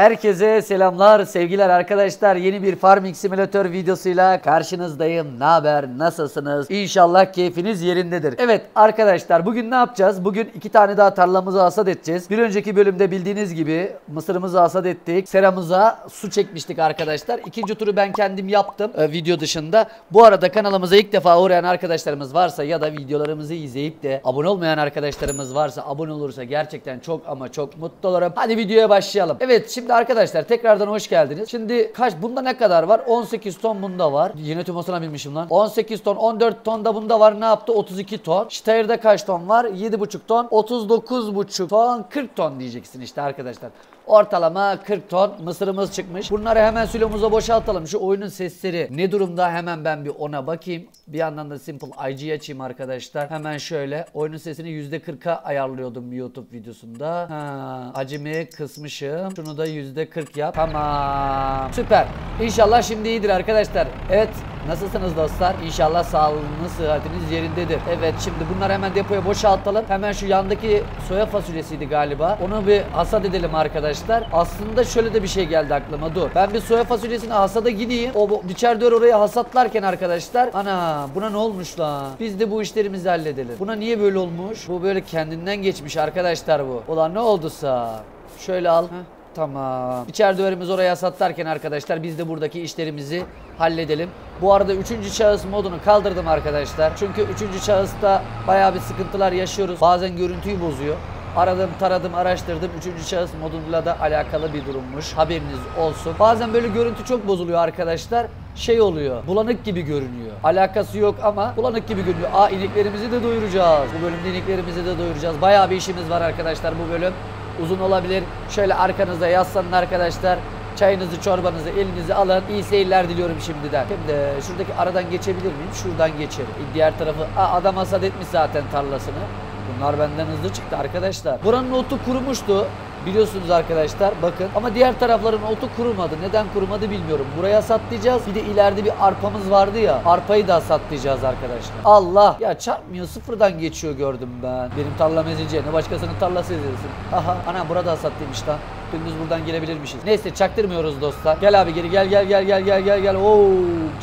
Herkese selamlar, sevgiler arkadaşlar. Yeni bir Farming Simulator videosuyla karşınızdayım. Ne haber? Nasılsınız? İnşallah keyfiniz yerindedir. Evet arkadaşlar, bugün ne yapacağız? Bugün iki tane daha tarlamızı hasat edeceğiz. Bir önceki bölümde bildiğiniz gibi mısırımızı hasat ettik. Seramıza su çekmiştik arkadaşlar. İkinci turu ben kendim yaptım video dışında. Bu arada kanalımıza ilk defa uğrayan arkadaşlarımız varsa ya da videolarımızı izleyip de abone olmayan arkadaşlarımız varsa, abone olursa gerçekten çok ama çok mutlu olurum. Hadi videoya başlayalım. Evet, şimdi arkadaşlar tekrardan hoş geldiniz. Şimdi bunda ne kadar var? 18 ton bunda var. Yine tümasına binmişim lan. 18 ton, 14 ton da bunda var. Ne yaptı? 32 ton. Steyr'de kaç ton var? 7,5 ton. 39,5 ton. 40 ton diyeceksin işte arkadaşlar. Ortalama 40 ton mısırımız çıkmış. Bunları hemen silomuza boşaltalım. Şu oyunun sesleri ne durumda? Hemen ben bir ona bakayım. Bir yandan da Simple IG açayım arkadaşlar. Hemen şöyle. Oyunun sesini %40'a ayarlıyordum YouTube videosunda. Ha, acemi kısmışım. Şunu da %40 yap. Tamam. Süper. İnşallah şimdi iyidir arkadaşlar. Evet. Nasılsınız dostlar? İnşallah sağlığınız, sıhhatiniz yerindedir. Evet, şimdi bunları hemen depoya boşaltalım. Hemen şu yandaki soya fasulyesiydi galiba. Onu bir hasat edelim arkadaşlar. Aslında şöyle de bir şey geldi aklıma. Dur. Ben bir soya fasulyesini hasada gideyim. O biçerdör oraya hasatlarken arkadaşlar. Ana, buna ne olmuş la? Biz de bu işlerimizi halledelim. Buna niye böyle olmuş? Bu böyle kendinden geçmiş arkadaşlar bu. Ulan ne olduysa. Şöyle al. Heh. Tamam. Biçerdörümüz oraya hasatlarken arkadaşlar biz de buradaki işlerimizi halledelim. Bu arada 3. şahıs modunu kaldırdım arkadaşlar. Çünkü 3. şahısta bayağı bir sıkıntılar yaşıyoruz. Bazen görüntüyü bozuyor. Aradım, taradım, araştırdım. 3. şahıs moduyla da alakalı bir durummuş. Haberiniz olsun. Bazen böyle görüntü çok bozuluyor arkadaşlar. Şey oluyor, bulanık gibi görünüyor. Alakası yok ama bulanık gibi görünüyor. Aa, ineklerimizi de doyuracağız. Bu bölümde ineklerimizi de doyuracağız. Bayağı bir işimiz var arkadaşlar bu bölüm. Uzun olabilir. Şöyle arkanıza yaslanın arkadaşlar. Çayınızı, çorbanızı, elinizi alın. İyi seyirler diliyorum şimdiden. Şimdi şuradaki aradan geçebilir miyim? Şuradan geçerim. Diğer tarafı... Aa, adam hasat etmiş zaten tarlasını. Bunlar benden hızlı çıktı arkadaşlar. Buranın otu kurumuştu. Biliyorsunuz arkadaşlar, bakın. Ama diğer tarafların otu kurumadı. Neden kurumadı bilmiyorum. Buraya hasatlayacağız. Bir de ileride bir arpamız vardı ya. Arpayı da hasatlayacağız arkadaşlar. Allah! Ya çarpmıyor, sıfırdan geçiyor gördüm ben. Benim tarlam ezileceğine başkasının tarlası ezilsin. Aha! Anam, burada hasatlıymış lan. Dümdüz buradan gelebilirmişiz. Neyse, çaktırmıyoruz dostlar. Gel abi geri, gel. Oo,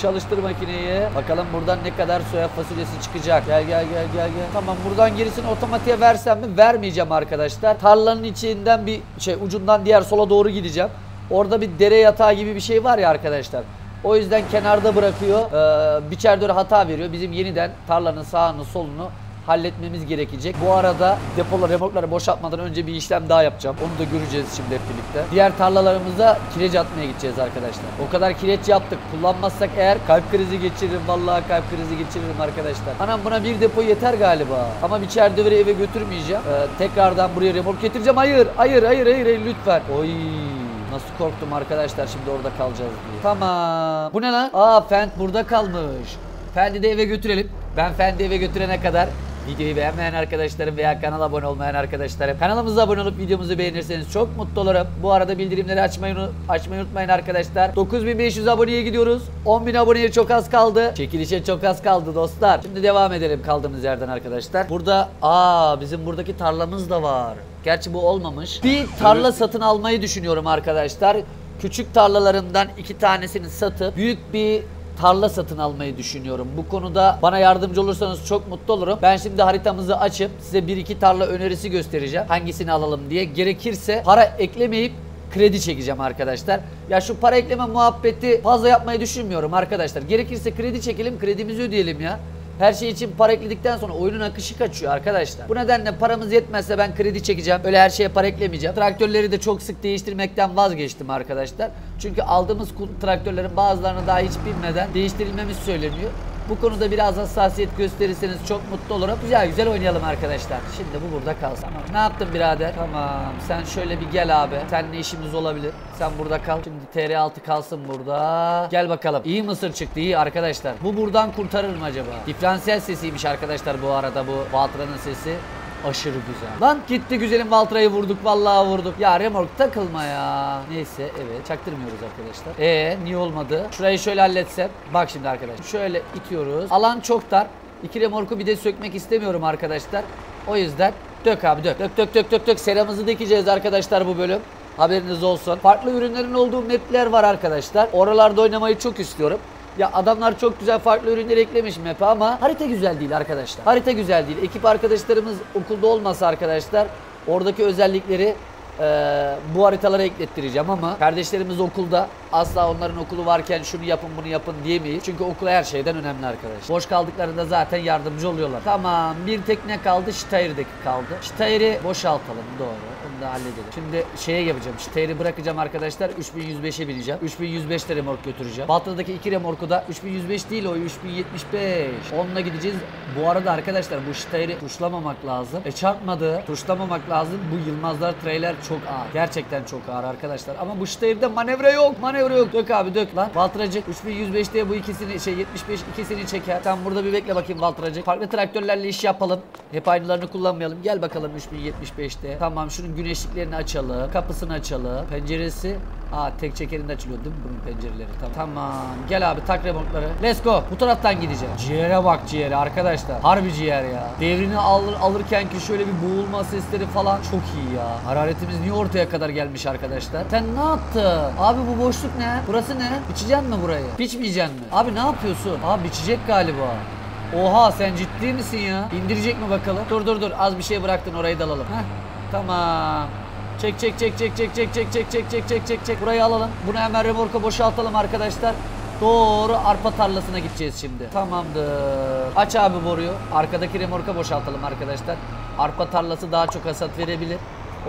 çalıştır makineyi. Bakalım buradan ne kadar soya fasulyesi çıkacak. Gel. Tamam, buradan gerisini otomatiğe versem mi? Vermeyeceğim arkadaşlar. Tarlanın içinden bir ucundan diğer sola doğru gideceğim. Orada bir dere yatağı gibi bir şey var ya arkadaşlar. O yüzden kenarda bırakıyor. Biçerdör hata veriyor. Bizim yeniden tarlanın sağını solunu halletmemiz gerekecek. Bu arada depoları, remorkları boşaltmadan önce bir işlem daha yapacağım. Onu da göreceğiz şimdi hep birlikte. Diğer tarlalarımıza kireç atmaya gideceğiz arkadaşlar. O kadar kireç yaptık. Kullanmazsak eğer kalp krizi geçiririm. Vallahi kalp krizi geçiririm arkadaşlar. Anam, buna bir depo yeter galiba. Ama biçerdörü eve götürmeyeceğim. Tekrardan buraya remork getireceğim. Hayır, lütfen. Oy. Nasıl korktum arkadaşlar, şimdi orada kalacağız diye. Tamam. Bu ne lan? Aa, Fendt burada kalmış. Fendt'i de eve götürelim. Ben Fendt'i eve götürene kadar videoyu beğenmeyen arkadaşlarım veya kanala abone olmayan arkadaşlarım, kanalımıza abone olup videomuzu beğenirseniz çok mutlu olurum. Bu arada bildirimleri açmayı unutmayın arkadaşlar. 9500 aboneye gidiyoruz. 10.000 aboneye çok az kaldı. Çekilişe çok az kaldı dostlar. Şimdi devam edelim kaldığımız yerden arkadaşlar. Burada bizim buradaki tarlamız da var. Gerçi bu olmamış. Bir tarla satın almayı düşünüyorum arkadaşlar. Küçük tarlalarından 2 tanesini satıp büyük bir tarla satın almayı düşünüyorum. Bu konuda bana yardımcı olursanız çok mutlu olurum. Ben şimdi haritamızı açıp size 1-2 tarla önerisi göstereceğim. Hangisini alalım diye. Gerekirse para eklemeyip kredi çekeceğim arkadaşlar. Ya şu para ekleme muhabbeti fazla yapmayı düşünmüyorum arkadaşlar. Gerekirse kredi çekelim, kredimizi ödeyelim ya. Her şey için para ekledikten sonra oyunun akışı kaçıyor arkadaşlar. Bu nedenle paramız yetmezse ben kredi çekeceğim. Öyle her şeye para eklemeyeceğim. Traktörleri de çok sık değiştirmekten vazgeçtim arkadaşlar. Çünkü aldığımız traktörlerin bazılarını daha hiç bilmeden değiştirilmemiz söyleniyor. Bu konuda biraz hassasiyet gösterirseniz çok mutlu olurum. Güzel oynayalım arkadaşlar. Şimdi bu burada kalsın. Tamam. Ne yaptın birader? Tamam. Sen şöyle bir gel abi. Seninle işimiz olabilir. Sen burada kal. Şimdi TR6 kalsın burada. Gel bakalım. İyi mısır çıktı. İyi arkadaşlar. Bu buradan kurtarır mı acaba? Diferansiyel sesiymiş arkadaşlar bu arada bu Valtıra'nın sesi. Aşırı güzel. Lan gitti güzelim, Valtıra'yı vurduk. Vallahi vurduk. Ya remork takılma ya. Neyse, evet. Çaktırmıyoruz arkadaşlar. Niye olmadı? Şurayı şöyle halletsem. Bak şimdi arkadaşlar. Şöyle itiyoruz. Alan çok dar. 2 remorku bir de sökmek istemiyorum arkadaşlar. O yüzden dök abi dök. Dök. Seramızı dikeceğiz arkadaşlar bu bölüm. Haberiniz olsun. Farklı ürünlerin olduğu mapler var arkadaşlar. Oralarda oynamayı çok istiyorum. Ya adamlar çok güzel farklı ürünleri eklemiş map'e ama harita güzel değil arkadaşlar. Harita güzel değil. Ekip arkadaşlarımız okulda olmasa arkadaşlar oradaki özellikleri bu haritalara eklettireceğim ama kardeşlerimiz okulda, asla onların okulu varken şunu yapın bunu yapın diyemeyiz. Çünkü okul her şeyden önemli arkadaşlar. Boş kaldıklarında zaten yardımcı oluyorlar. Tamam, bir tekne kaldı, Steyr'deki kaldı. Steyr'i boşaltalım, doğru, onu da halledelim. Şimdi şeye yapacağım, Steyr'i bırakacağım arkadaşlar, 3105'e bineceğim. 3105'te remork götüreceğim. Baltadaki 2 remorku da 3005 değil o 3075. Onunla gideceğiz. Bu arada arkadaşlar bu Steyr'i tuşlamamak lazım. Çarpmadı, tuşlamamak lazım. Bu Yılmazlar trailer çok ağır. Gerçekten çok ağır arkadaşlar. Ama bu Steyr'de manevra yok. Manevra yok. Dök abi dök lan. Baltıracık 3105'te bu ikisini 75 ikisini çeker. Sen burada bir bekle bakayım Baltıracık. Farklı traktörlerle iş yapalım. Hep aynılarını kullanmayalım. Gel bakalım 3075'te. Tamam, şunun güneşliklerini açalım. Kapısını açalım. Penceresi. Aa, tek çekerinde açılıyor değil mi bunun pencereleri? Tamam. Tamam. Gel abi tak remontları. Let's go. Bu taraftan gideceğim. Ciğere bak ciğere arkadaşlar. Harbi ciğer ya. Devrini alırken ki şöyle bir boğulma sesleri falan çok iyi ya. Hararetimiz niye ortaya kadar gelmiş arkadaşlar? Sen ne yaptın? Abi bu boşluk ne? Burası ne? Biçecek mi burayı? Biçmeyecek mi? Abi ne yapıyorsun? Abi biçecek galiba. Oha, sen ciddi misin ya? İndirecek mi bakalım? Dur dur dur. Az bir şey bıraktın, orayı da alalım. Heh. Tamam. Çek çek çek çek çek çek çek çek çek çek çek çek çek. Burayı alalım. Bunu hemen remorka boşaltalım arkadaşlar. Doğru arpa tarlasına gideceğiz şimdi. Tamamdır. Aç abi boruyu. Arkadaki remorka boşaltalım arkadaşlar. Arpa tarlası daha çok hasat verebilir.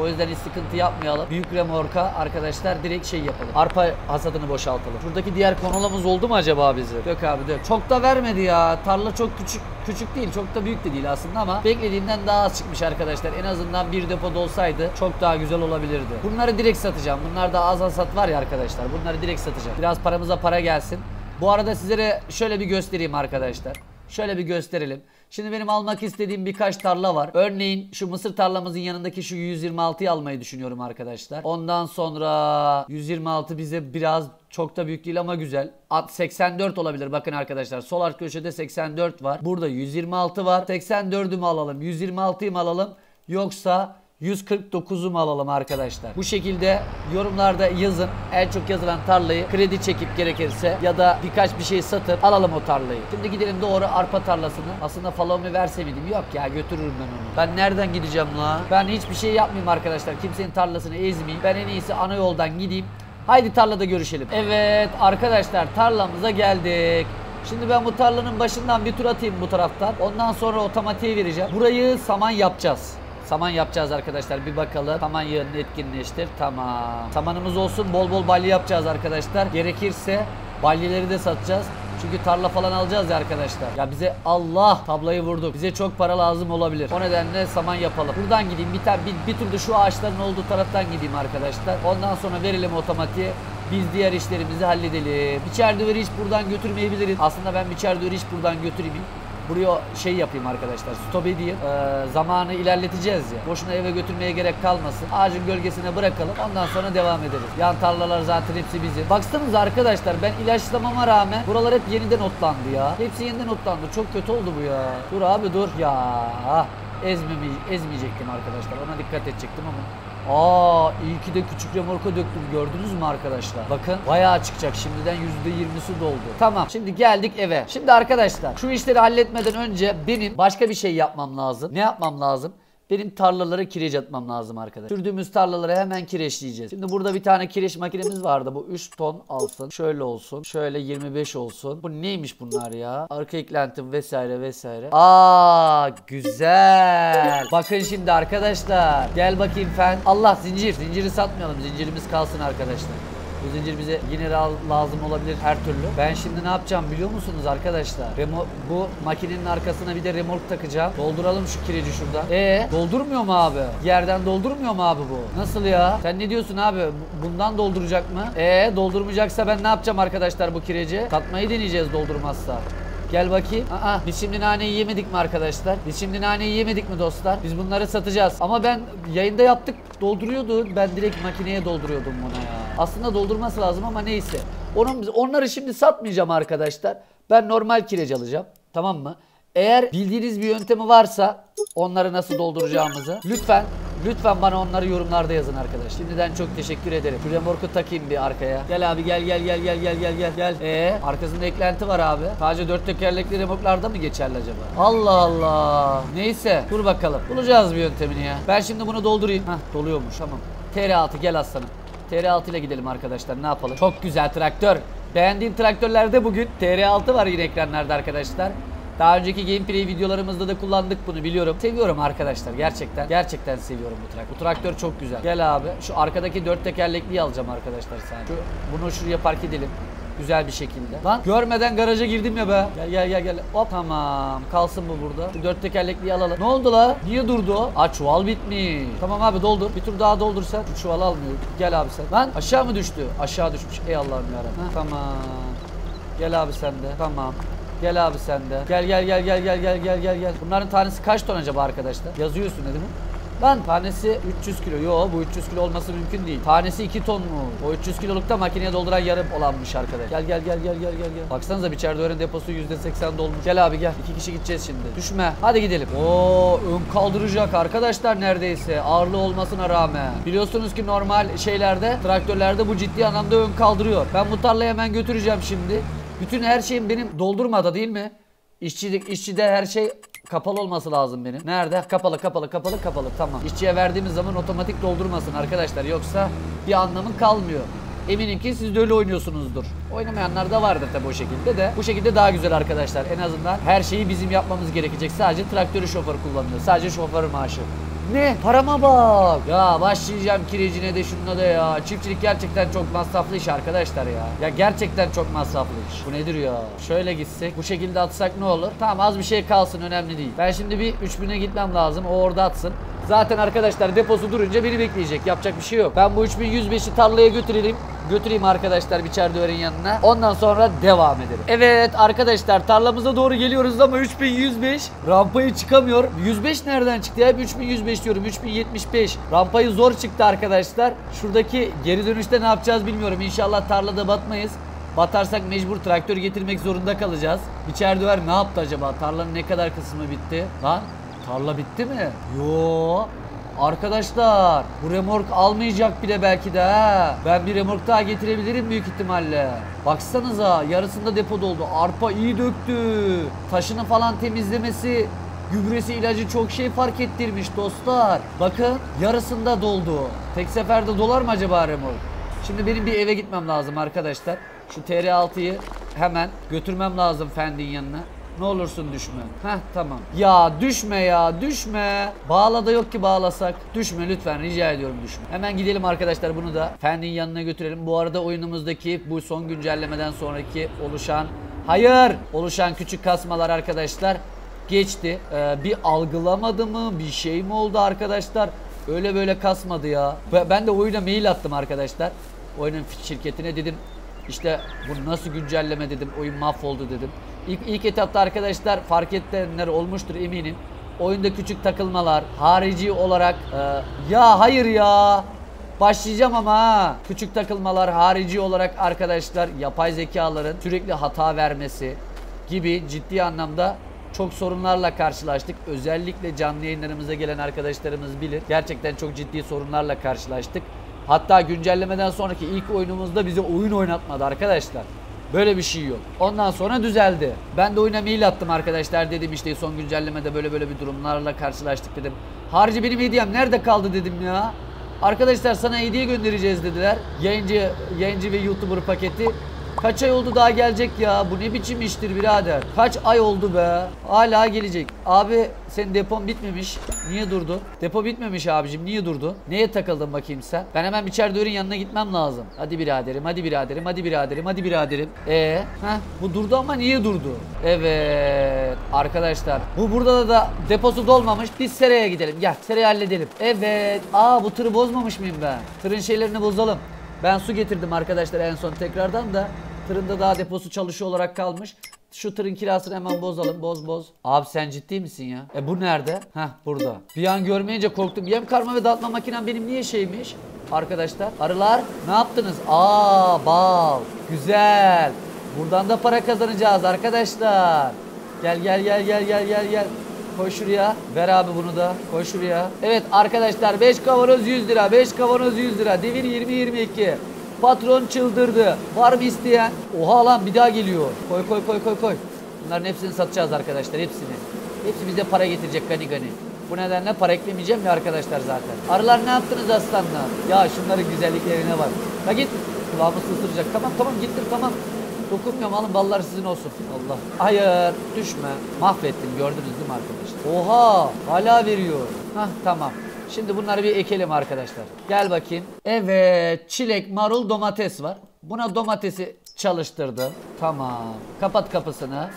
O yüzden hiç sıkıntı yapmayalım. Büyük remorka arkadaşlar direkt şey yapalım. Arpa hasadını boşaltalım. Şuradaki diğer konulamız oldu mu acaba bizi? Dök abi dök. Çok da vermedi ya. Tarla çok küçük. Küçük değil, çok da büyük de değil aslında ama beklediğimden daha az çıkmış arkadaşlar. En azından bir depoda olsaydı çok daha güzel olabilirdi. Bunları direkt satacağım. Bunlar da az hasat var ya arkadaşlar. Bunları direkt satacağım. Biraz paramıza para gelsin. Bu arada sizlere şöyle bir göstereyim arkadaşlar. Şöyle bir gösterelim. Şimdi benim almak istediğim birkaç tarla var. Örneğin şu mısır tarlamızın yanındaki şu 126'yı almayı düşünüyorum arkadaşlar. Ondan sonra 126 bize biraz çok da büyük değil ama güzel. 84 olabilir bakın arkadaşlar. Sol alt köşede 84 var. Burada 126 var. 84'ü mü alalım? 126'yı mı alalım? Yoksa 149'u mu alalım arkadaşlar? Bu şekilde yorumlarda yazın. En çok yazılan tarlayı kredi çekip gerekirse ya da birkaç bir şey satıp alalım o tarlayı. Şimdi gidelim doğru arpa tarlasını. Aslında falanı verse miydim? Yok ya, götürürüm ben onu. Ben nereden gideceğim la? Ben hiçbir şey yapmayayım arkadaşlar. Kimsenin tarlasını ezmeyeyim. Ben en iyisi ana yoldan gideyim. Haydi tarlada görüşelim. Evet arkadaşlar, tarlamıza geldik. Şimdi ben bu tarlanın başından bir tur atayım bu taraftan. Ondan sonra otomatiğe vereceğim. Burayı saman yapacağız. Saman yapacağız arkadaşlar, bir bakalım. Saman yığını etkinleştir. Tamam. Samanımız olsun, bol bol balya yapacağız arkadaşlar. Gerekirse balyeleri de satacağız. Çünkü tarla falan alacağız ya arkadaşlar. Ya bize Allah tablayı vurduk. Bize çok para lazım olabilir. O nedenle saman yapalım. Buradan gideyim. Bir tur da şu ağaçların olduğu taraftan gideyim arkadaşlar. Ondan sonra verelim otomatiğe. Biz diğer işlerimizi halledelim. Biçer döveri hiç buradan götürmeyebiliriz. Aslında ben biçer döveri hiç buradan götüreyim. Buraya şey yapayım arkadaşlar, stop edeyim. Zamanı ilerleteceğiz ya. Boşuna eve götürmeye gerek kalmasın. Ağacın gölgesine bırakalım. Ondan sonra devam ederiz. Yan tarlalar zaten hepsi bizim. Baksanıza arkadaşlar, ben ilaçlamama rağmen buralar hep yeniden otlandı ya. Hepsi yeniden otlandı. Çok kötü oldu bu ya. Dur abi dur. Ya ezmeyecektim arkadaşlar. Ona dikkat edecektim ama. Aa, iyi ki de küçük remorka döktüm. Gördünüz mü arkadaşlar? Bakın bayağı çıkacak. Şimdiden %20'si doldu. Tamam. Şimdi geldik eve. Şimdi arkadaşlar şu işleri halletmeden önce benim başka bir şey yapmam lazım. Ne yapmam lazım? Benim tarlalara kireç atmam lazım arkadaşlar. Sürdüğümüz tarlalara hemen kireçleyeceğiz. Şimdi burada bir tane kireç makinemiz vardı. Bu 3 ton alsın. Şöyle olsun. Şöyle 25 olsun. Bu neymiş bunlar ya? Arka eklenti vesaire vesaire. Aa, güzel. Bakın şimdi arkadaşlar. Gel bakayım Fendt. Allah, zincir. Zinciri satmayalım. Zincirimiz kalsın arkadaşlar. Bu zincir bize yine lazım olabilir her türlü. Ben şimdi ne yapacağım biliyor musunuz arkadaşlar? Bu makinenin arkasına bir de remork takacağım. Dolduralım şu kireci şuradan. Doldurmuyor mu abi? Yerden doldurmuyor mu abi bu? Nasıl ya? Sen ne diyorsun abi? Bundan dolduracak mı? Doldurmayacaksa ben ne yapacağım arkadaşlar bu kireci? Katmayı deneyeceğiz doldurmazsa. Gel bakayım. Biz şimdi naneyi yemedik mi arkadaşlar? Biz şimdi naneyi yemedik mi dostlar? Biz bunları satacağız. Ama ben yayında yaptık dolduruyordu. Ben direkt makineye dolduruyordum buna ya. Aslında doldurması lazım ama neyse. Onları şimdi satmayacağım arkadaşlar. Ben normal kireç alacağım. Tamam mı? Eğer bildiğiniz bir yöntemi varsa onları nasıl dolduracağımızı lütfen bana onları yorumlarda yazın arkadaş. Şimdiden çok teşekkür ederim. Şu remorku takayım bir arkaya. Gel abi gel. Arkasında eklenti var abi. Sadece 4 tekerlekli remorklarda mı geçerli acaba? Allah Allah. Neyse dur bakalım. Bulacağız bir yöntemini ya. Ben şimdi bunu doldurayım. Heh, doluyormuş tamam. TR6 gel aslanım. TR6 ile gidelim arkadaşlar, ne yapalım? Çok güzel traktör. Beğendiğim traktörlerde bugün TR6 var yine ekranlarda arkadaşlar. Daha önceki gameplay videolarımızda da kullandık bunu biliyorum. Seviyorum arkadaşlar gerçekten. Gerçekten seviyorum bu traktör. Bu traktör çok güzel. Gel abi şu arkadaki 4 tekerlekliyi alacağım arkadaşlar sadece. Bunu şuraya park edelim. Güzel bir şekilde. Lan görmeden garaja girdim ya be. Gel. Hop tamam. Kalsın bu burada. Şu 4 tekerlekliyi alalım. Ne oldu la? Niye durdu o? Aa çuval bitmiş. Tamam abi doldur. Bir tur daha doldur sen. Şu çuvalı almıyor. Gel abi sen. Lan aşağı mı düştü? Aşağı düşmüş. Ey Allah'ım yarabbim. Tamam. Gel abi sen de. Tamam. Gel abi sen de. Gel. Bunların tanesi kaç ton acaba arkadaşlar? Yazıyorsun değil mi? Lan tanesi 300 kilo. Yo bu 300 kilo olması mümkün değil. Tanesi 2 ton mu? O 300 kiloluk da makineye dolduran yarım olanmış arkadaş. Gel. Baksanıza biçer dören deposu %80 dolmuş. Gel abi gel. 2 kişi gideceğiz şimdi. Düşme. Hadi gidelim. Oo ön kaldıracak arkadaşlar neredeyse. Ağırlı olmasına rağmen. Biliyorsunuz ki normal şeylerde, traktörlerde bu ciddi anlamda ön kaldırıyor. Ben bu tarlayı hemen götüreceğim şimdi. Bütün her şeyim benim doldurmada değil mi? İşçide her şey kapalı olması lazım benim. Nerede? Kapalı. Tamam. İşçiye verdiğimiz zaman otomatik doldurmasın arkadaşlar. Yoksa bir anlamı kalmıyor. Eminim ki siz de öyle oynuyorsunuzdur. Oynamayanlar da vardır tabi o şekilde de. Bu şekilde daha güzel arkadaşlar. En azından her şeyi bizim yapmamız gerekecek. Sadece traktörü şoför kullanıyor. Sadece şoför maaşı. Ne? Parama bak. Ya başlayacağım kirecine de şununla da ya. Çiftçilik gerçekten çok masraflı iş arkadaşlar ya. Ya gerçekten çok masraflı iş. Bu nedir ya? Şöyle gitsek, bu şekilde atsak ne olur? Tamam az bir şey kalsın önemli değil. Ben şimdi bir 3000'e gitmem lazım. O orada atsın. Zaten arkadaşlar deposu durunca beni bekleyecek. Yapacak bir şey yok. Ben bu 3105'i tarlaya götürelim. Götüreyim arkadaşlar biçer döverin yanına. Ondan sonra devam edelim. Evet arkadaşlar tarlamıza doğru geliyoruz ama 3105 rampayı çıkamıyor. 105 nereden çıktı ya? 3105 diyorum. 3075. Rampayı zor çıktı arkadaşlar. Şuradaki geri dönüşte ne yapacağız bilmiyorum. İnşallah tarlada batmayız. Batarsak mecbur traktör getirmek zorunda kalacağız. Biçer döver ne yaptı acaba? Tarlanın ne kadar kısmı bitti? Lan tarla bitti mi? Yo. Arkadaşlar bu remork almayacak bile belki de ha. Ben bir remork daha getirebilirim büyük ihtimalle. Baksanıza yarısında depo doldu. Arpa iyi döktü. Taşını falan temizlemesi, gübresi, ilacı çok şey fark ettirmiş dostlar. Bakın yarısında doldu. Tek seferde dolar mı acaba remork? Şimdi benim bir eve gitmem lazım arkadaşlar. Şu TR6'yı hemen götürmem lazım Fendt'in yanına. Ne olursun düşme. Heh tamam. Ya düşme. Bağla da yok ki bağlasak. Düşme lütfen rica ediyorum düşme. Hemen gidelim arkadaşlar bunu da Fendt'in yanına götürelim. Bu arada oyunumuzdaki bu son güncellemeden sonraki oluşan küçük kasmalar arkadaşlar geçti. Bir algılamadı mı? Bir şey mi oldu arkadaşlar? Öyle böyle kasmadı ya. Ben de oyuna mail attım arkadaşlar. Oyunun şirketine dedim. İşte bu nasıl güncelleme dedim. Oyun mahvoldu dedim. İlk etapta arkadaşlar fark edenler olmuştur eminim. Oyunda küçük takılmalar harici olarak ya hayır ya başlayacağım ama ha. Küçük takılmalar harici olarak arkadaşlar yapay zekaların sürekli hata vermesi gibi ciddi anlamda çok sorunlarla karşılaştık. Özellikle canlı yayınlarımıza gelen arkadaşlarımız bilir. Gerçekten çok ciddi sorunlarla karşılaştık. Hatta güncellemeden sonraki ilk oyunumuzda bize oyun oynatmadı arkadaşlar. Böyle bir şey yok. Ondan sonra düzeldi. Ben de oyuna mail attım arkadaşlar. Dedim işte son güncellemede böyle bir durumlarla karşılaştık dedim. Harici benim hediyem nerede kaldı dedim ya. Arkadaşlar sana hediye göndereceğiz dediler. Yayıncı ve YouTuber paketi. Kaç ay oldu daha gelecek ya. Bu ne biçim iştir birader. Kaç ay oldu be. Hala gelecek. Abi senin depon bitmemiş. Niye durdu? Depo bitmemiş abicim. Niye durdu? Neye takıldın bakayım sen? Ben hemen biçer döverin yanına gitmem lazım. Hadi biraderim. Bu durdu ama niye durdu? Evet. Arkadaşlar. Bu burada da deposu dolmamış. Biz seraya gidelim. Gel serayı halledelim. Evet. Bu tırı bozmamış mıyım ben? Tırın şeylerini bozalım. Ben su getirdim arkadaşlar en son tekrardan da tırında daha deposu çalışıyor olarak kalmış. Şu tırın kirasını hemen bozalım. Boz. Abi sen ciddi misin ya? Bu nerede? Heh burada. Bir an görmeyince korktum. Yem karma ve dağıtma makinem benim niye şeymiş? Arkadaşlar arılar ne yaptınız? Bal. Güzel. Buradan da para kazanacağız arkadaşlar. Gel. Koy şuraya. Ver abi bunu da. Koy şuraya. Evet arkadaşlar 5 kavanoz 100 lira. 5 kavanoz 100 lira. Devir 20-22. Patron çıldırdı. Var mı isteyen? Oha lan bir daha geliyor. Koy. Bunların hepsini satacağız arkadaşlar. Hepsini. Hepsi bize para getirecek gani gani. Bu nedenle para eklemeyeceğim ya arkadaşlar zaten. Arılar ne yaptınız aslanla? Ya şunların güzelliklerine bak. Ha git. Kulağımı ısıracak. Tamam gittim tamam. Dokunmuyorum alın ballar sizin olsun. Allah. Hayır düşme. Mahvettim gördünüz değil mi arkadaşlar? Oha hala veriyor. Hah tamam. Şimdi bunları bir ekelim arkadaşlar. Gel bakayım. Evet çilek, marul, domates var. Buna domatesi çalıştırdım. Tamam. Kapat kapısını.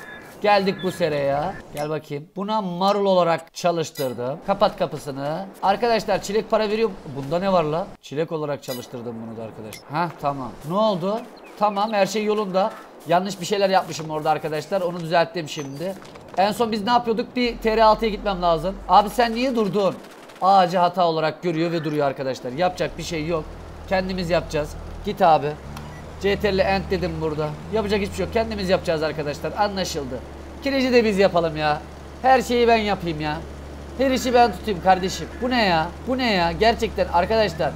Geldik bu seraya. Gel bakayım. Buna marul olarak çalıştırdım. Kapat kapısını. Arkadaşlar çilek para veriyor. Bunda ne var la? Çilek olarak çalıştırdım bunu da arkadaşlar. Hah tamam. Ne oldu? Tamam her şey yolunda. Yanlış bir şeyler yapmışım orada arkadaşlar. Onu düzelttim şimdi. En son biz ne yapıyorduk? Bir TR6'ya gitmem lazım. Abi sen niye durdun? Ağacı hata olarak görüyor ve duruyor arkadaşlar. Yapacak bir şey yok. Kendimiz yapacağız. Git abi. CTRL end dedim burada. Yapacak hiçbir şey yok. Kendimiz yapacağız arkadaşlar. Anlaşıldı. Kireci de biz yapalım ya. Her şeyi ben yapayım ya. Her işi ben tutayım kardeşim. Bu ne ya? Bu ne ya? Gerçekten arkadaşlar.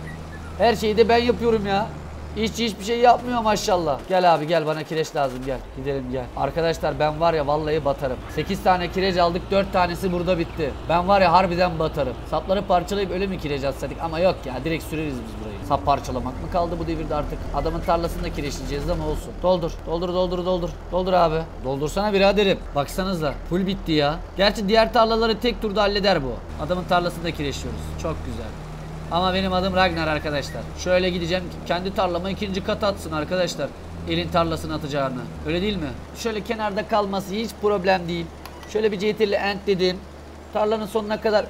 Her şeyi de ben yapıyorum ya. İşçi hiçbir şey yapmıyor maşallah. Gel abi gel bana kireç lazım gel. Gidelim gel. Arkadaşlar ben var ya vallahi batarım. 8 tane kireç aldık 4 tanesi burada bitti. Ben var ya harbiden batarım. Sapları parçalayıp öyle mi kireç atsaydık ama yok ya direkt süreriz biz burayı. Sap parçalamak mı kaldı bu devirde artık? Adamın tarlasında kireçleyeceğiz ama olsun. Doldur. Doldur abi. Doldursana biraderim. Baksanıza full bitti ya. Gerçi diğer tarlaları tek turda halleder bu. Adamın tarlasında kireçliyoruz. Çok güzel. Ama benim adım Ragnar arkadaşlar. Şöyle gideceğim kendi tarlama ikinci kat atsın arkadaşlar. Elin tarlasını atacağını. Öyle değil mi? Şöyle kenarda kalması hiç problem değil. Şöyle bir CTRL end dedim. Tarlanın sonuna kadar.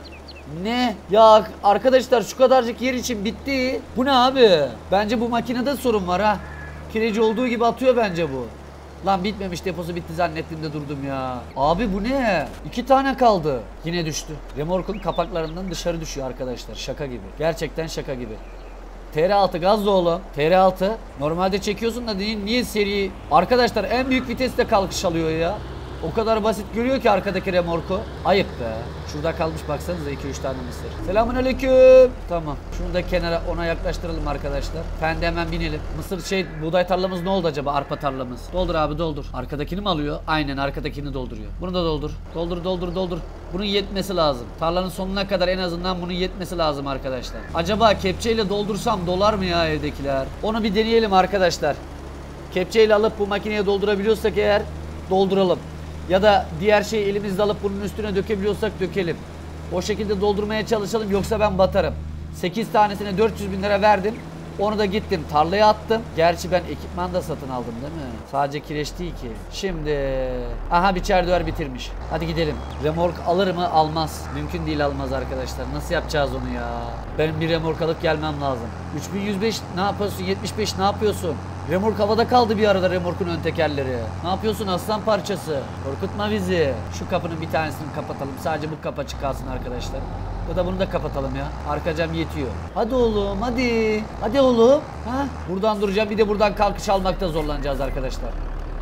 Ne? Ya arkadaşlar şu kadarcık yer için bitti. Bu ne abi? Bence bu makinede sorun var ha. Kireci olduğu gibi atıyor bence bu. Lan bitmemiş deposu bitti zannettim de durdum ya. Abi bu ne? 2 tane kaldı. Yine düştü. Remorkun kapaklarından dışarı düşüyor arkadaşlar. Şaka gibi. Gerçekten şaka gibi. TR6 gazlı oğlum. TR6. Normalde çekiyorsun da değil. Niye seri? Arkadaşlar en büyük viteste kalkış alıyor ya. O kadar basit görüyor ki arkadaki remorku. Ayıp be. Şurada kalmış baksanıza 2-3 tane mısır. Selamünaleyküm. Tamam. Şunu da kenara ona yaklaştıralım arkadaşlar. Fend'e hemen binelim. Mısır şey buğday tarlamız ne oldu acaba? Arpa tarlamız. Doldur abi doldur. Arkadakini mi alıyor? Aynen arkadakini dolduruyor. Bunu da doldur. Doldur. Bunun yetmesi lazım. Tarlanın sonuna kadar en azından bunun yetmesi lazım arkadaşlar. Acaba kepçeyle doldursam dolar mı ya evdekiler? Onu bir deneyelim arkadaşlar. Kepçeyle alıp bu makineye doldurabiliyorsak eğer dolduralım. Ya da diğer şeyi elimizde alıp bunun üstüne dökebiliyorsak dökelim. O şekilde doldurmaya çalışalım yoksa ben batarım. 8 tanesine 400 bin lira verdim. Onu da gittim tarlaya attım. Gerçi ben ekipman da satın aldım değil mi? Sadece kireç değil ki. Şimdi... Aha biçer döver bitirmiş. Hadi gidelim. Remork alır mı? Almaz. Mümkün değil almaz arkadaşlar. Nasıl yapacağız onu ya? Benim bir remork alıp gelmem lazım. 3105 ne yapıyorsun? 75 ne yapıyorsun? Remork havada kaldı bir arada remorkun ön tekerleri. Ne yapıyorsun aslan parçası? Korkutma bizi. Şu kapının bir tanesini kapatalım. Sadece bu kapı açık kalsın arkadaşlar. Ya da bunu da kapatalım ya. Arka cam yetiyor. Hadi oğlum hadi. Hadi oğlum. Ha? Buradan duracağım bir de buradan kalkış almakta zorlanacağız arkadaşlar.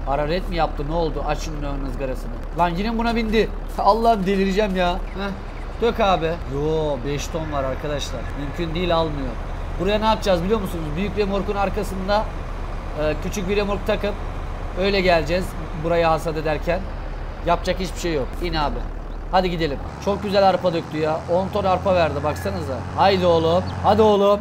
Hararet mi yaptı ne oldu? Aç şunun ön ızgarasını. Lan yine buna bindi. Allah'ım delireceğim ya. Heh. Dök abi. Yo 5 ton var arkadaşlar. Mümkün değil almıyor. Buraya ne yapacağız biliyor musunuz? Büyük remorkun arkasında küçük bir remork takıp öyle geleceğiz buraya hasat ederken. Yapacak hiçbir şey yok. İn abi. Hadi gidelim. Çok güzel arpa döktü ya. 10 ton arpa verdi baksanıza. Haydi oğlum. Hadi oğlum.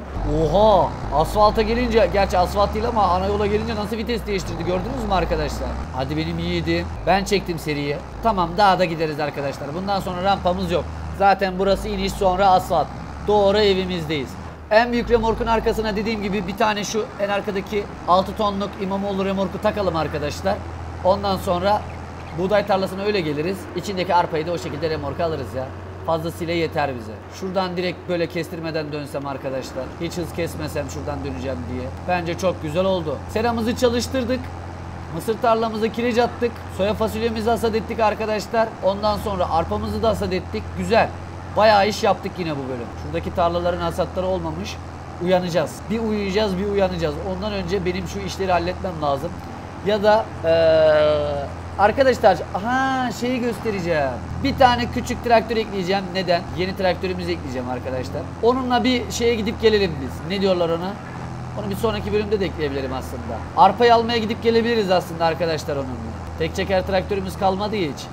Oha. Asfalta gelince, gerçi asfalt değil ama ana yola gelince nasıl vites değiştirdi gördünüz mü arkadaşlar? Hadi benim yiğidim. Ben çektim seriyi. Tamam daha da gideriz arkadaşlar. Bundan sonra rampamız yok. Zaten burası iniş sonra asfalt. Doğru evimizdeyiz. En büyük remorkun arkasına dediğim gibi bir tane şu en arkadaki 6 tonluk İmamoğlu remorku takalım arkadaşlar. Ondan sonra buğday tarlasına öyle geliriz. İçindeki arpayı da o şekilde remorka alırız ya. Fazlasıyla yeter bize. Şuradan direkt böyle kestirmeden dönsem arkadaşlar. Hiç hız kesmesem şuradan döneceğim diye. Bence çok güzel oldu. Seramızı çalıştırdık. Mısır tarlamıza kireç attık. Soya fasulyemizi hasat ettik arkadaşlar. Ondan sonra arpamızı da hasat ettik. Güzel. Bayağı iş yaptık yine bu bölüm. Şuradaki tarlaların hasatları olmamış. Uyanacağız. Bir uyuyacağız bir uyanacağız. Ondan önce benim şu işleri halletmem lazım. Ya da Arkadaşlar şeyi göstereceğim. Bir tane küçük traktör ekleyeceğim. Neden? Yeni traktörümüzü ekleyeceğim arkadaşlar. Onunla bir şeye gidip gelelim biz. Ne diyorlar ona? Onu bir sonraki bölümde de ekleyebilirim aslında. Arpayı almaya gidip gelebiliriz aslında arkadaşlar onunla. Tek çeker traktörümüz kalmadı hiç.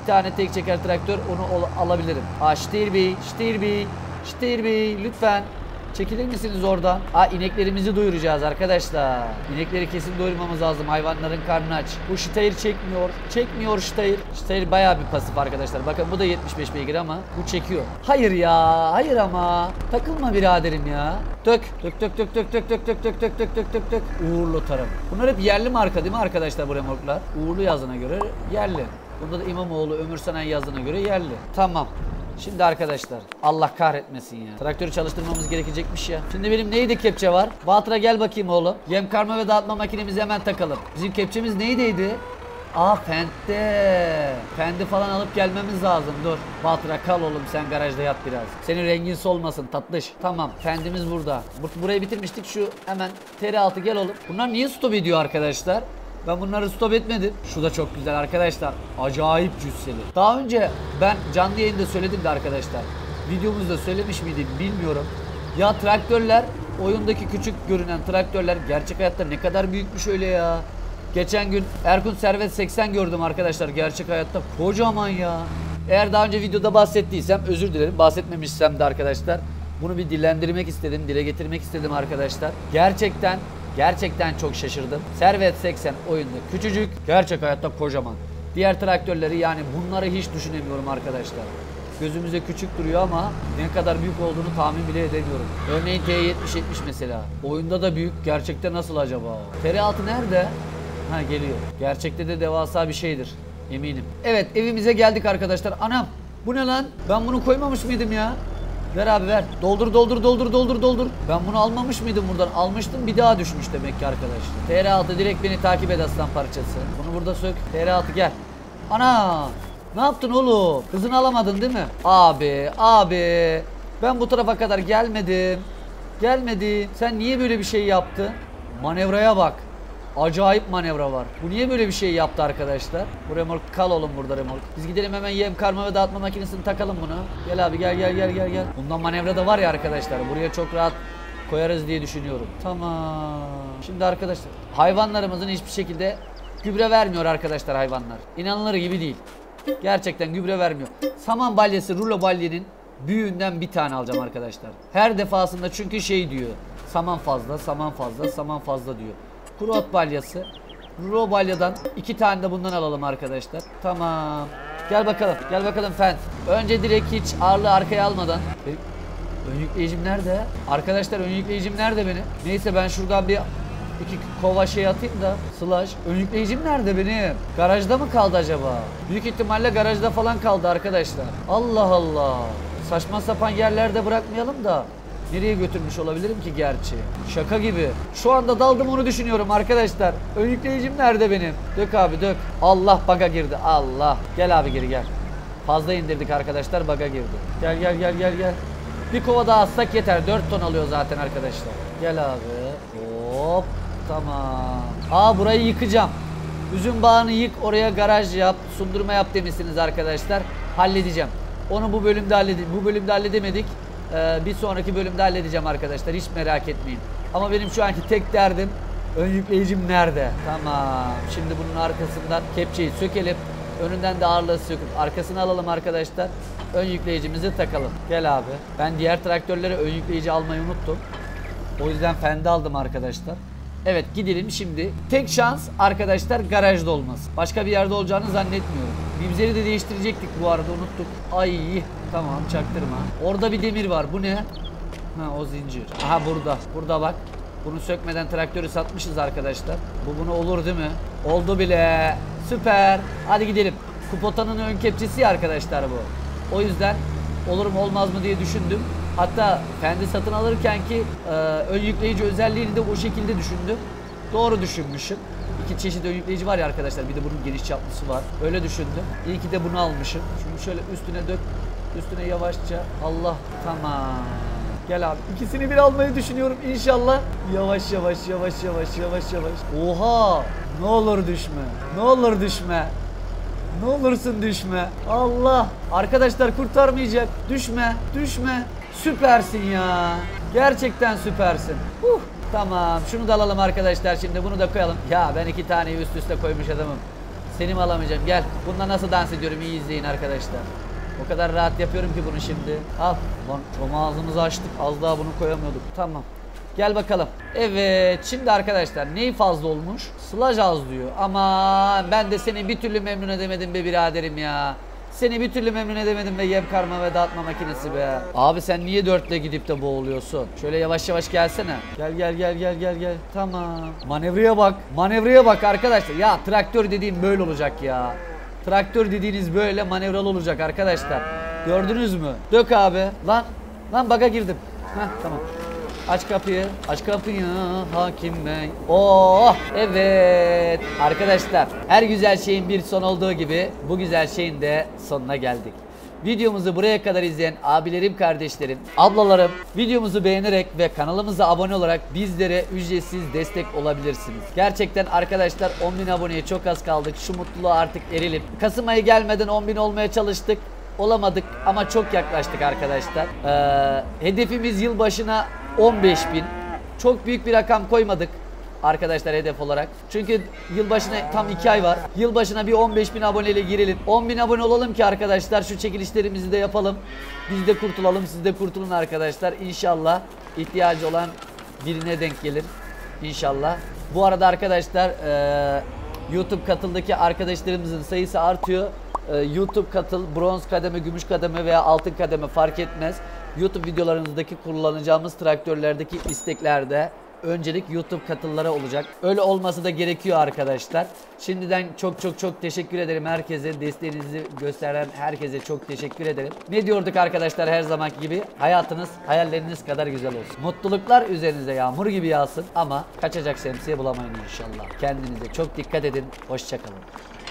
Bir tane tek çeker traktör, onu alabilirim. Steyr Bey, Steyr Bey, Steyr Bey lütfen çekilir misiniz oradan? İneklerimizi doyuracağız arkadaşlar. İnekleri kesin doyurmamız lazım. Hayvanların karnı aç. Bu Steyr çekmiyor. Çekmiyor Steyr. Steyr bayağı bir pasif arkadaşlar. Bakın bu da 75 beygir ama bu çekiyor. Hayır ya. Hayır ama. Takılma biraderim ya. Dök. Dök dök dök dök dök dök dök dök dök dök dök dök dök. Uğurlu tarım. Bunlar hep yerli marka değil mi arkadaşlar bu remorklar? Uğurlu yazına göre yerli. Burada da İmamoğlu Ömür Sanayi yazına göre yerli. Tamam. Şimdi arkadaşlar Allah kahretmesin ya. Traktörü çalıştırmamız gerekecekmiş ya. Şimdi benim neydi kepçe var? Bahtır'a gel bakayım oğlum. Yem karma ve dağıtma makinemizi hemen takalım. Bizim kepçemiz neydiydi? Fendt'te. Fendt'i falan alıp gelmemiz lazım. Dur. Bahtır'a kal oğlum, sen garajda yat biraz. Senin rengin solmasın tatlış. Tamam. Fendt'imiz burada. Burayı bitirmiştik, şu hemen TR6 gel oğlum. Bunlar niye stop ediyor arkadaşlar? Ben bunları stop etmedim. Şu da çok güzel arkadaşlar. Acayip cüsseli. Daha önce ben canlı yayında söyledim de arkadaşlar. Videomuzda söylemiş miydim bilmiyorum. Ya traktörler, oyundaki küçük görünen traktörler gerçek hayatta ne kadar büyükmüş öyle ya. Geçen gün Erkunt Servet 80 gördüm arkadaşlar. Gerçek hayatta kocaman ya. Eğer daha önce videoda bahsettiysem özür dilerim. Bahsetmemişsem de arkadaşlar bunu bir dillendirmek istedim. Dile getirmek istedim arkadaşlar. Gerçekten çok şaşırdım. Servet 80 oyunda küçücük, gerçek hayatta kocaman. Diğer traktörleri, yani bunları hiç düşünemiyorum arkadaşlar. Gözümüze küçük duruyor ama ne kadar büyük olduğunu tahmin bile edemiyorum. Örneğin T7070 mesela. Oyunda da büyük. Gerçekte nasıl acaba? TR6 nerede? Geliyor. Gerçekte de devasa bir şeydir. Eminim. Evet, evimize geldik arkadaşlar. Anam bu ne lan? Ben bunu koymamış mıydım ya? Ver abi ver. Doldur doldur doldur doldur doldur. Ben bunu almamış mıydım buradan? Almıştım, bir daha düşmüş demek ki arkadaşlar. TR6 direkt beni takip et aslan parçası. Bunu burada sök. TR6 gel. Ana! Ne yaptın oğlum? Hızını alamadın değil mi? Abi. Ben bu tarafa kadar gelmedim. Sen niye böyle bir şey yaptın? Manevraya bak. Acayip manevra var. Bu niye böyle bir şey yaptı arkadaşlar? Bu remork, kal oğlum burada remork. Biz gidelim hemen yem karma ve dağıtma makinesini takalım bunu. Gel abi gel. Bundan manevra da var ya arkadaşlar. Buraya çok rahat koyarız diye düşünüyorum. Tamam. Şimdi arkadaşlar hayvanlarımızın hiçbir şekilde gübre vermiyor arkadaşlar hayvanlar. İnanılır gibi değil. Gerçekten gübre vermiyor. Saman balyası, rulo balyenin büyüğünden bir tane alacağım arkadaşlar. Her defasında çünkü diyor. Saman fazla diyor. Kuru ot balyası. Rulo balyadan 2 tane de bundan alalım arkadaşlar. Tamam. Gel bakalım Fendt. Önce direkt hiç ağırlığı arkaya almadan. Ön yükleyicim nerede? Arkadaşlar ön yükleyicim nerede benim? Neyse ben şuradan bir 2 kova atayım da. Slash. Ön yükleyicim nerede benim? Garajda mı kaldı acaba? Büyük ihtimalle garajda falan kaldı arkadaşlar. Allah Allah. Saçma sapan yerlerde bırakmayalım da. Nereye götürmüş olabilirim ki gerçi? Şaka gibi. Şu anda daldım, onu düşünüyorum arkadaşlar. Ön yükleyicim nerede benim? Dök abi dök. Allah baga girdi. Allah. Gel abi geri gel. Fazla indirdik arkadaşlar, baga girdi. Gel. Bir kova daha atsak yeter. 4 ton alıyor zaten arkadaşlar. Gel abi. Hop. Tamam. Burayı yıkacağım. Üzüm bağını yık, oraya garaj yap, sundurma yap demişsiniz arkadaşlar. Halledeceğim. Onu bu bölümde halledemedik. Bir sonraki bölümde halledeceğim arkadaşlar, hiç merak etmeyin. Ama benim şu anki tek derdim ön yükleyicim nerede? Tamam. Şimdi bunun arkasından kepçeyi sökelim. Önünden de ağırlığı söküp arkasını alalım arkadaşlar. Ön yükleyicimizi takalım. Gel abi. Ben diğer traktörlere ön yükleyici almayı unuttum. O yüzden Fendt aldım arkadaşlar. Evet, gidelim şimdi. Tek şans arkadaşlar garajda olması. Başka bir yerde olacağını zannetmiyorum. Bibzeri de değiştirecektik bu arada, unuttuk. Tamam, çaktırma. Orada bir demir var. Bu ne? O zincir. Burada. Burada bak. Bunu sökmeden traktörü satmışız arkadaşlar. Bunu olur değil mi? Oldu bile. Süper. Hadi gidelim. Kupotanın ön kepçesi ya arkadaşlar bu. O yüzden olur mu olmaz mı diye düşündüm. Hatta kendi satın alırken ki ön yükleyici özelliğini de o şekilde düşündüm. Doğru düşünmüşüm. 2 çeşit ön yükleyici var ya arkadaşlar. Bir de bunun geniş çaplısı var. Öyle düşündüm. İyi ki de bunu almışım. Şimdi şöyle üstüne dök. Üstüne yavaşça. Allah. Tamam. Gel abi. İkisini bir almayı düşünüyorum inşallah. Yavaş. Oha. Ne olur düşme. Ne olursun düşme. Allah. Arkadaşlar kurtarmayacak. Düşme. Düşme. Süpersin ya. Gerçekten süpersin. Tamam. Şunu da alalım arkadaşlar. Şimdi bunu da koyalım. Ya ben iki taneyi üst üste koymuş adamım. Seni mi alamayacağım? Gel. Bununla nasıl dans ediyorum? İyi izleyin arkadaşlar. O kadar rahat yapıyorum ki bunu şimdi. Al. Lan çok ağzımızı açtık. Az daha bunu koyamıyorduk. Tamam. Gel bakalım. Evet. Şimdi arkadaşlar neyi fazla olmuş? Sılaj az diyor. Ama ben de seni bir türlü memnun edemedim be biraderim ya. Seni bir türlü memnun edemedim be yem karma ve dağıtma makinesi be. Abi sen niye dörtle gidip de boğuluyorsun? Şöyle yavaş yavaş gelsene. Gel gel gel gel gel gel. Tamam. Manevraya bak. Manevraya bak arkadaşlar. Ya traktör dediğin böyle olacak ya. Traktör dediğiniz böyle manevralı olacak arkadaşlar. Gördünüz mü? Dök abi. Lan. Lan baga girdim. Heh tamam. Aç kapıyı. Aç kapıyı hakim bey. Oh evet. Arkadaşlar her güzel şeyin bir son olduğu gibi bu güzel şeyin de sonuna geldik. Videomuzu buraya kadar izleyen abilerim, kardeşlerim, ablalarım, videomuzu beğenerek ve kanalımıza abone olarak bizlere ücretsiz destek olabilirsiniz. Gerçekten arkadaşlar 10.000 aboneye çok az kaldık. Şu mutluluğa artık erelim. Kasım ayı gelmeden 10.000 olmaya çalıştık. Olamadık ama çok yaklaştık arkadaşlar. Hedefimiz yılbaşına 15.000. Çok büyük bir rakam koymadık arkadaşlar hedef olarak. Çünkü yılbaşına tam 2 ay var. Yılbaşına bir 15.000 aboneyle girelim. 10.000 abone olalım ki arkadaşlar şu çekilişlerimizi de yapalım. Biz de kurtulalım, siz de kurtulun arkadaşlar. İnşallah ihtiyacı olan birine denk gelir. İnşallah. Bu arada arkadaşlar YouTube katıldaki arkadaşlarımızın sayısı artıyor. YouTube katıl, bronz kademe, gümüş kademe veya altın kademe fark etmez. YouTube videolarımızdaki kullanacağımız traktörlerdeki isteklerde öncelik YouTube katıllara olacak. Öyle olması da gerekiyor arkadaşlar. Şimdiden çok çok çok teşekkür ederim herkese. Desteğinizi gösteren herkese çok teşekkür ederim. Ne diyorduk arkadaşlar her zamanki gibi? Hayatınız hayalleriniz kadar güzel olsun. Mutluluklar üzerinize yağmur gibi yağsın ama kaçacak şemsiye bulamayın inşallah. Kendinize çok dikkat edin. Hoşça kalın.